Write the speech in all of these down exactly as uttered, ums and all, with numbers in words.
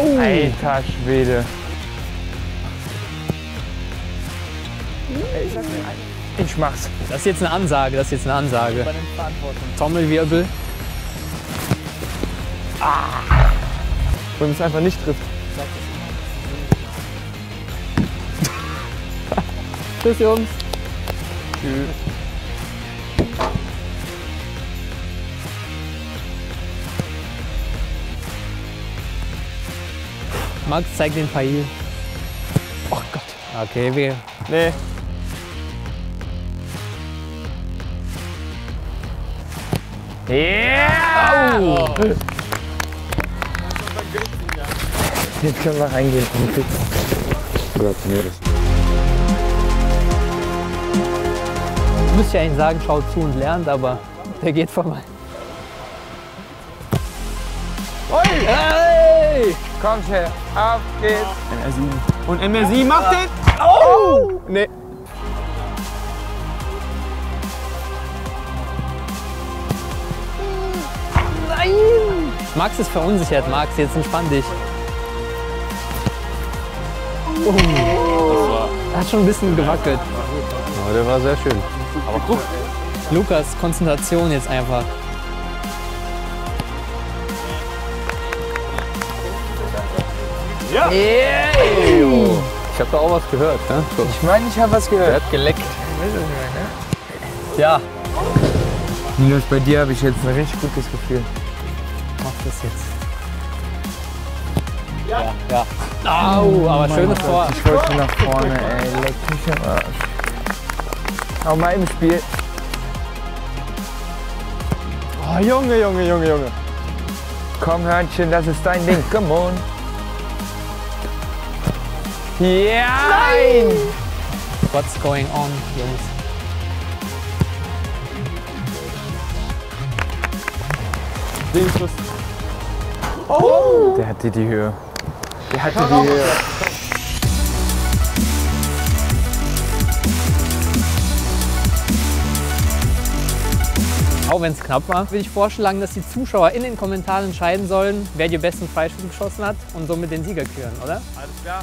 Oh. Alter Schwede. Ich mach's. Das ist jetzt eine Ansage, das ist jetzt eine Ansage. Trommelwirbel. Ah. Wenn man es einfach nicht trifft. Tschüss, Jungs. Tschüss. Max, zeig den Pfeil. Oh Gott. Okay, wir. Nee. Yeah! Au. Jetzt können wir reingehen. Ich muss ja eigentlich sagen, schaut zu und lernt, aber der geht vorbei. Hey! Komm schnell, auf geht's. M R sieben. Und M R sieben macht den. Oh! Nee. Nein! Max ist verunsichert, Max. Jetzt entspann dich. Oh. Das war. Das hat schon ein bisschen gewackelt. Ja, der war sehr schön. Aber guck. Lukas, Konzentration jetzt einfach. Ja! Yeah. Hey, ich hab da auch was gehört, ne? So. Ich meine, ich hab was gehört. Der hat geleckt. Ja. Minus, bei dir habe ich jetzt ein richtig gutes Gefühl. Mach das jetzt. Ja. Ja. Au, oh, aber schönes Tor. Ich wollte nach vorne, ey. Leck mich am Arsch. Aber mal im Spiel. Oh, Junge, Junge, Junge, Junge. Komm, Hörnchen, das ist dein Ding. Come on. Yeah! Nein! What's going on, Jungs? Den Schuss. Oh! Der hatte die Höhe. Der hatte die Höhe. Auch wenn es knapp war, will ich vorschlagen, dass die Zuschauer in den Kommentaren entscheiden sollen, wer die besten Freischüsse geschossen hat und somit den Sieger küren, oder? Alles klar.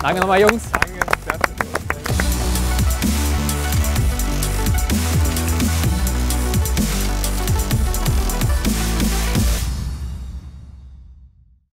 Danke nochmal, Jungs. Danke.